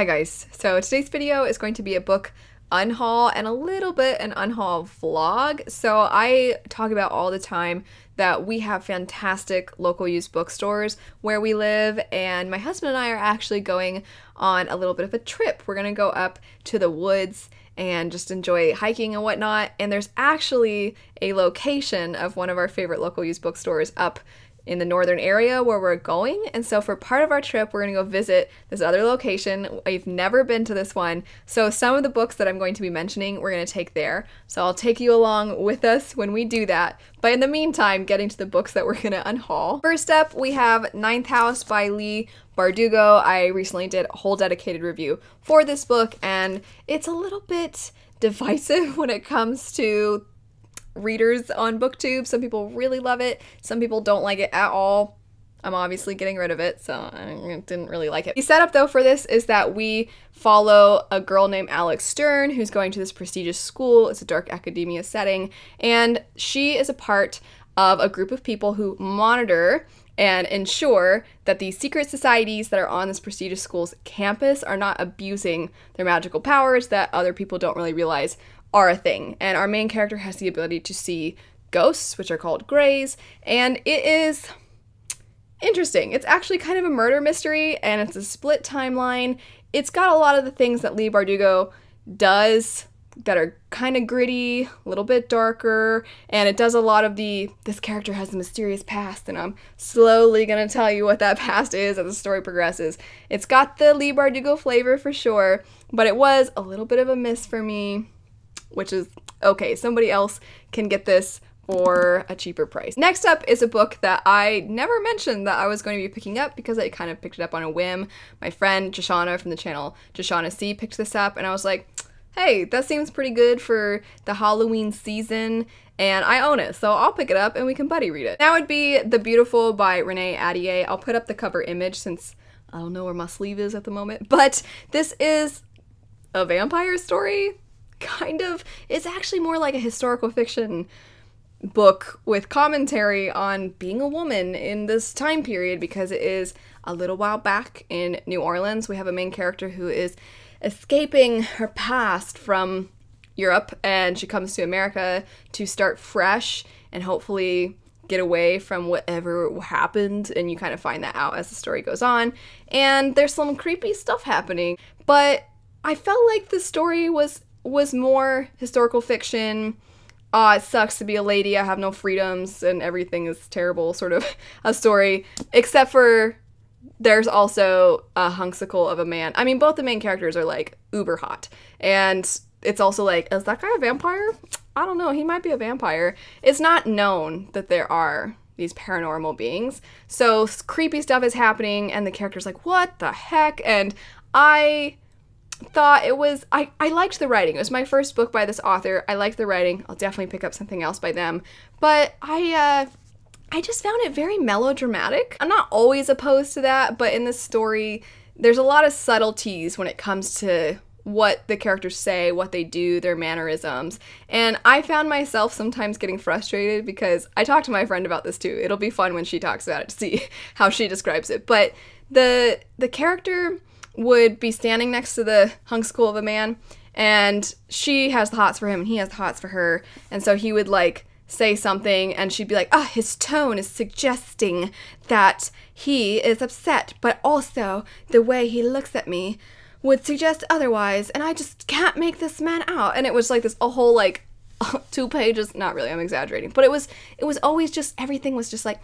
Hi guys, so today's video is going to be a book unhaul and a little bit an unhaul vlog. So I talk about all the time that we have fantastic local used bookstores where we live, and my husband and I are actually going on a little bit of a trip. We're gonna go up to the woods and just enjoy hiking and whatnot, and there's actually a location of one of our favorite local used bookstores up in the northern area where we're going. And so for part of our trip, we're gonna go visit this other location. I've never been to this one. So some of the books that I'm going to be mentioning, we're gonna take there. So I'll take you along with us when we do that. But in the meantime, getting to the books that we're gonna unhaul. First up, we have Ninth House by Leigh Bardugo. I recently did a whole dedicated review for this book, and it's a little bit divisive when it comes to readers on BookTube. Some people really love it, some people don't like it at all. I'm obviously getting rid of it, so I didn't really like it. The setup though for this is that we follow a girl named Alex Stern who's going to this prestigious school. It's a dark academia setting, and she is a part of a group of people who monitor and ensure that the secret societies that are on this prestigious school's campus are not abusing their magical powers that other people don't really realize are a thing. And our main character has the ability to see ghosts, which are called grays, and it is interesting. It's actually kind of a murder mystery, and it's a split timeline. It's got a lot of the things that Leigh Bardugo does that are kind of gritty, a little bit darker, and it does a lot of the, this character has a mysterious past, and I'm slowly gonna tell you what that past is as the story progresses. It's got the Leigh Bardugo flavor for sure, but it was a little bit of a miss for me, which is okay. Somebody else can get this for a cheaper price. Next up is a book that I never mentioned that I was going to be picking up because I kind of picked it up on a whim. My friend Jashana from the channel Jashana C picked this up, and I was like, hey, that seems pretty good for the Halloween season, and I own it, so I'll pick it up and we can buddy read it. That would be The Beautiful by Renee Addier. I'll put up the cover image since I don't know where my sleeve is at the moment, but this is a vampire story. Kind of. It's actually more like a historical fiction book with commentary on being a woman in this time period, because it is a little while back in New Orleans. We have a main character who is escaping her past from Europe, and she comes to America to start fresh and hopefully get away from whatever happened, and you kind of find that out as the story goes on. And there's some creepy stuff happening, but I felt like the story was more historical fiction, it sucks to be a lady, I have no freedoms, and everything is terrible sort of a story, except for there's also a hunksicle of a man. I mean, both the main characters are like uber hot, and it's also like, is that guy a vampire? I don't know, he might be a vampire. It's not known that there are these paranormal beings, so creepy stuff is happening, and the character's like, what the heck? And I thought it was, I liked the writing. It was my first book by this author. I liked the writing. I'll definitely pick up something else by them. But I just found it very melodramatic. I'm not always opposed to that, but in this story, there's a lot of subtleties when it comes to what the characters say, what they do, their mannerisms. And I found myself sometimes getting frustrated because I talked to my friend about this too. It'll be fun when she talks about it to see how she describes it. But the character would be standing next to the hunksicle of a man, and she has the hots for him and he has the hots for her, and so he would like say something and she'd be like, ah, oh, his tone is suggesting that he is upset, but also the way he looks at me would suggest otherwise, and I just can't make this man out. And it was like this a whole like 2 pages, not really, I'm exaggerating, but it was always just, everything was just like,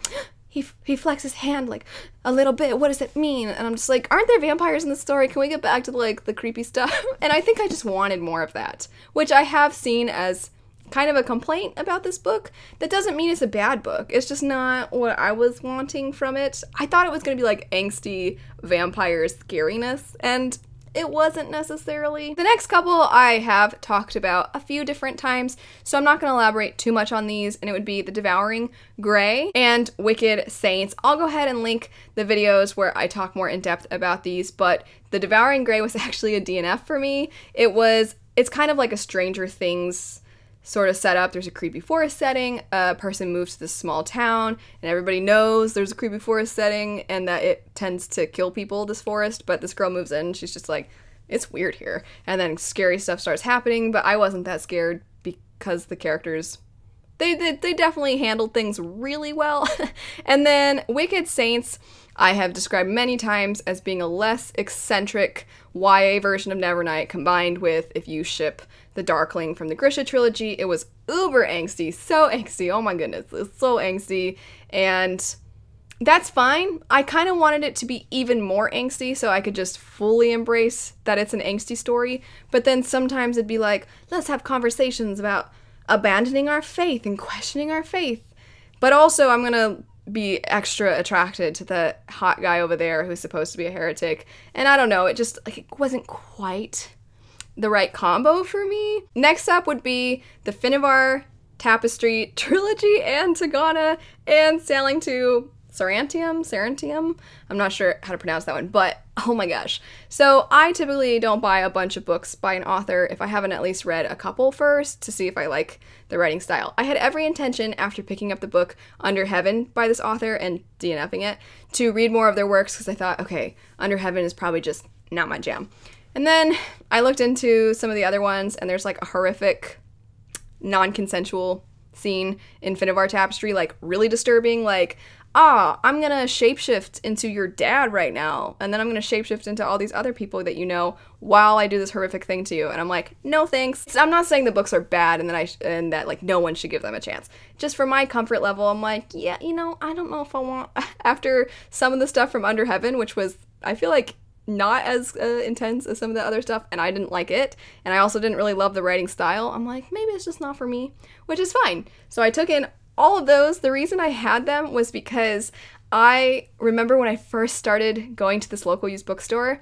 He flexed his hand like a little bit, what does it mean? And I'm just like, aren't there vampires in the story? Can we get back to like the creepy stuff? And I think I just wanted more of that, which I have seen as kind of a complaint about this book. That doesn't mean it's a bad book, it's just not what I was wanting from it. I thought it was gonna be like angsty vampire scariness, and it wasn't necessarily. The next couple I have talked about a few different times, so I'm not going to elaborate too much on these, and it would be The Devouring Gray and Wicked Saints. I'll go ahead and link the videos where I talk more in depth about these, but The Devouring Gray was actually a DNF for me. It's kind of like a Stranger Things sort of setup. There's a creepy forest setting, a person moves to this small town, and everybody knows there's a creepy forest setting and that it tends to kill people, this forest, but this girl moves in and she's just like, it's weird here. And then scary stuff starts happening, but I wasn't that scared because the characters, they definitely handled things really well. And then Wicked Saints, I have described many times as being a less eccentric YA version of Nevernight combined with, if you ship the Darkling from the Grisha trilogy, it was uber angsty, so angsty, oh my goodness, it's so angsty, and that's fine. I kind of wanted it to be even more angsty so I could just fully embrace that it's an angsty story, but then sometimes it'd be like, let's have conversations about abandoning our faith and questioning our faith. But also I'm gonna be extra attracted to the hot guy over there who's supposed to be a heretic. And I don't know, it just, like, it wasn't quite the right combo for me. Next up would be the Finnevar Tapestry trilogy and Tagana and Sailing to Sarantium? I'm not sure how to pronounce that one, but oh my gosh. So I typically don't buy a bunch of books by an author if I haven't at least read a couple first to see if I like the writing style. I had every intention after picking up the book Under Heaven by this author and DNFing it to read more of their works because I thought, okay, Under Heaven is probably just not my jam. And then I looked into some of the other ones and there's like a horrific non-consensual scene in Finnevar Tapestry, like really disturbing, like, ah, I'm gonna shapeshift into your dad right now, and then I'm gonna shapeshift into all these other people that you know while I do this horrific thing to you, and I'm like, no thanks. So I'm not saying the books are bad and that like no one should give them a chance. Just for my comfort level, I'm like, yeah, you know, I don't know if I want, after some of the stuff from Under Heaven, which was, I feel like, not as intense as some of the other stuff, and I didn't like it, and I also didn't really love the writing style. I'm like, maybe it's just not for me, which is fine. So I took in all of those. The reason I had them was because I remember when I first started going to this local used bookstore,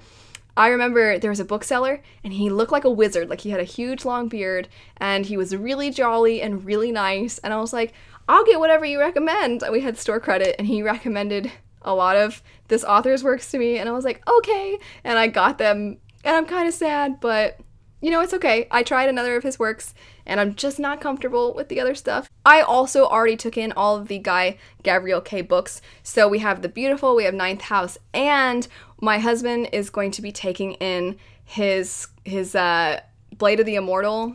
I remember there was a bookseller and he looked like a wizard, like he had a huge long beard and he was really jolly and really nice, and I was like, I'll get whatever you recommend. We had store credit and he recommended a lot of this author's works to me and I was like, okay, and I got them and I'm kind of sad, but you know, it's okay. I tried another of his works and I'm just not comfortable with the other stuff. I also already took in all of the Guy Gabriel K books. So we have The Beautiful, we have Ninth House, and my husband is going to be taking in his Blade of the Immortal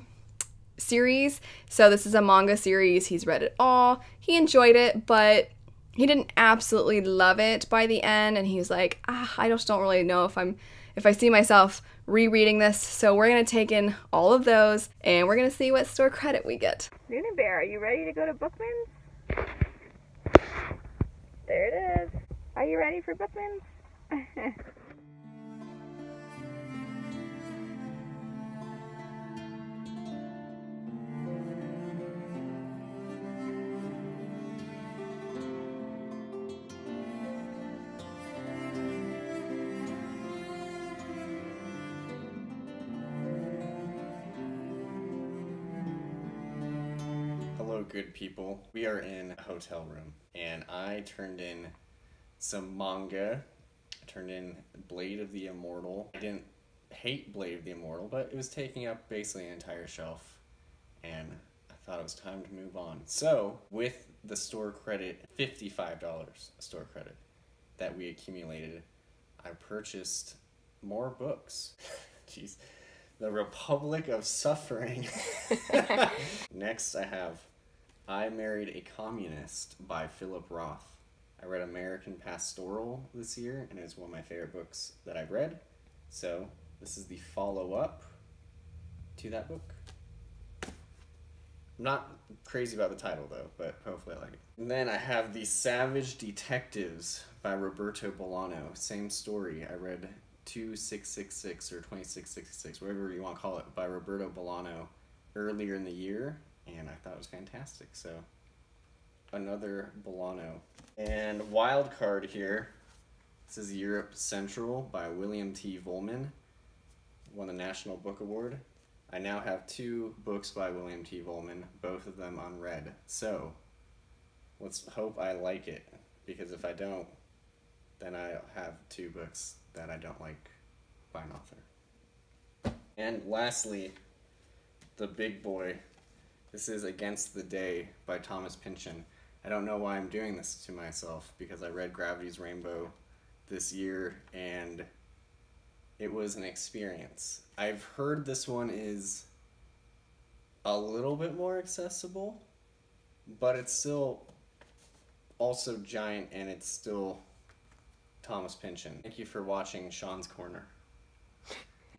series. So this is a manga series. He's read it all. He enjoyed it, but he didn't absolutely love it by the end. And he's like, ah, I just don't really know if I see myself rereading this. So we're gonna take in all of those and we're gonna see what store credit we get. Luna Bear, are you ready to go to Bookman's? There it is. Are you ready for Bookman's? Good people, we are in a hotel room and I turned in some manga. I turned in Blade of the Immortal. I didn't hate Blade of the Immortal, but it was taking up basically an entire shelf and I thought it was time to move on. So with the store credit, $55 store credit that we accumulated, I purchased more books. Jeez. The Republic of Suffering. Next I have I Married a Communist by Philip Roth. I read American Pastoral this year, and it's one of my favorite books that I've read. So this is the follow-up to that book. I'm not crazy about the title, though, but hopefully I like it. And then I have The Savage Detectives by Roberto Bolaño. Same story. I read 2666 or 2666, whatever you want to call it, by Roberto Bolaño earlier in the year. And I thought it was fantastic, so another Bolaño. And wild card here, this is Europe Central by William T. Vollmann, won the National Book Award. I now have two books by William T. Vollmann, both of them unread. So let's hope I like it, because if I don't, then I have two books that I don't like by an author. And lastly, the big boy. This is Against the Day by Thomas Pynchon. I don't know why I'm doing this to myself because I read Gravity's Rainbow this year and It was an experience. I've heard this one is a little bit more accessible, but it's still also giant, and it's still Thomas Pynchon. Thank you for watching Sean's Corner.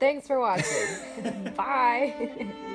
Thanks for watching. Bye.